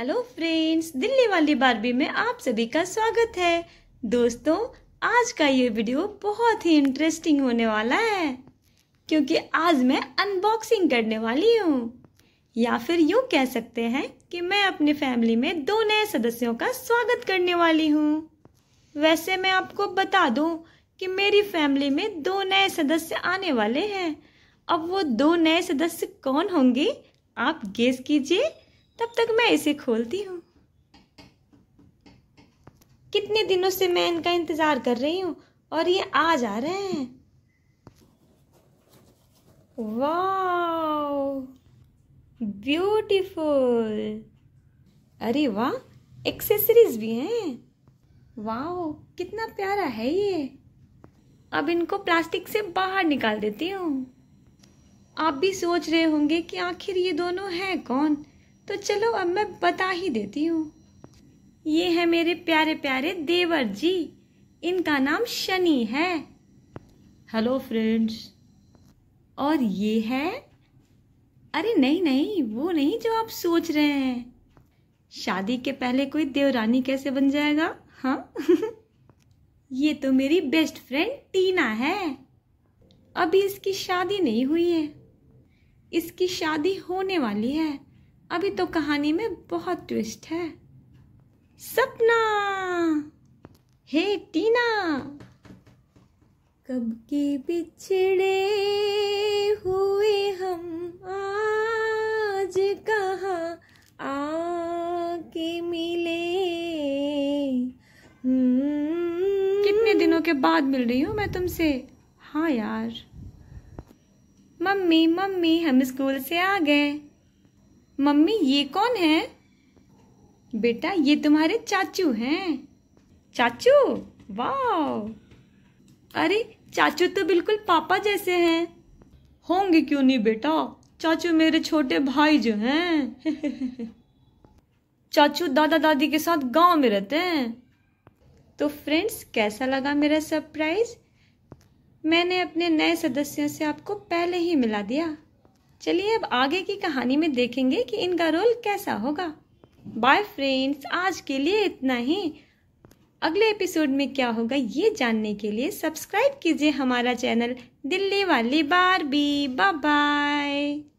Hello friends, Delhi वाली Barbie में आप सभी का स्वागत है। दोस्तों, आज का ये वीडियो बहुत ही इंटरेस्टिंग होने वाला है क्योंकि आज मैं अनबॉक्सिंग करने वाली हूँ, या फिर यूँ कह सकते हैं कि मैं अपनी फैमिली में दो नए सदस्यों का स्वागत करने वाली हूँ। वैसे मैं आपको बता दूँ कि मेरी फैमिली में दो नए सदस्य आने वाले हैं। अब वो दो नए सदस्य कौन होंगे, आप गेस कीजिए। तब तक मैं इसे खोलती हूँ। कितने दिनों से मैं इनका इंतजार कर रही हूँ और ये आज आ रहे हैं। Wow, beautiful. अरे वाह, एक्सेसरीज भी हैं। वाओ, कितना प्यारा है ये। अब इनको प्लास्टिक से बाहर निकाल देती हूँ। आप भी सोच रहे होंगे कि आखिर ये दोनों हैं कौन, तो चलो अब मैं बता ही देती हूँ। ये है मेरे प्यारे प्यारे देवर जी। इनका नाम शनि है। Hello friends. और ये है, अरे नहीं, वो नहीं जो आप सोच रहे हैं। शादी के पहले कोई देवरानी कैसे बन जाएगा, हाँ। ये तो मेरी बेस्ट फ्रेंड टीना है। अभी इसकी शादी नहीं हुई है, इसकी शादी होने वाली है। अभी तो कहानी में बहुत ट्विस्ट है। सपना, हे टीना। कब के बिछड़े हुए हम, आज कहाँ आके मिले। कितने दिनों के बाद मिल रही हूँ मैं तुमसे। हाँ यार। मम्मी हम स्कूल से आ गए। मम्मी, ये कौन है? बेटा, ये तुम्हारे चाचू हैं। चाचू, वाह। अरे चाचू तो बिल्कुल पापा जैसे हैं। होंगे क्यों नहीं बेटा, चाचू मेरे छोटे भाई जो हैं। चाचू दादा दादी के साथ गांव में रहते हैं। तो फ्रेंड्स, कैसा लगा मेरा सरप्राइज? मैंने अपने नए सदस्यों से आपको पहले ही मिला दिया। चलिए अब आगे की कहानी में देखेंगे कि इनका रोल कैसा होगा। बाय फ्रेंड्स, आज के लिए इतना ही। अगले एपिसोड में क्या होगा ये जानने के लिए सब्सक्राइब कीजिए हमारा चैनल दिल्ली वाली बार्बी। Bye bye.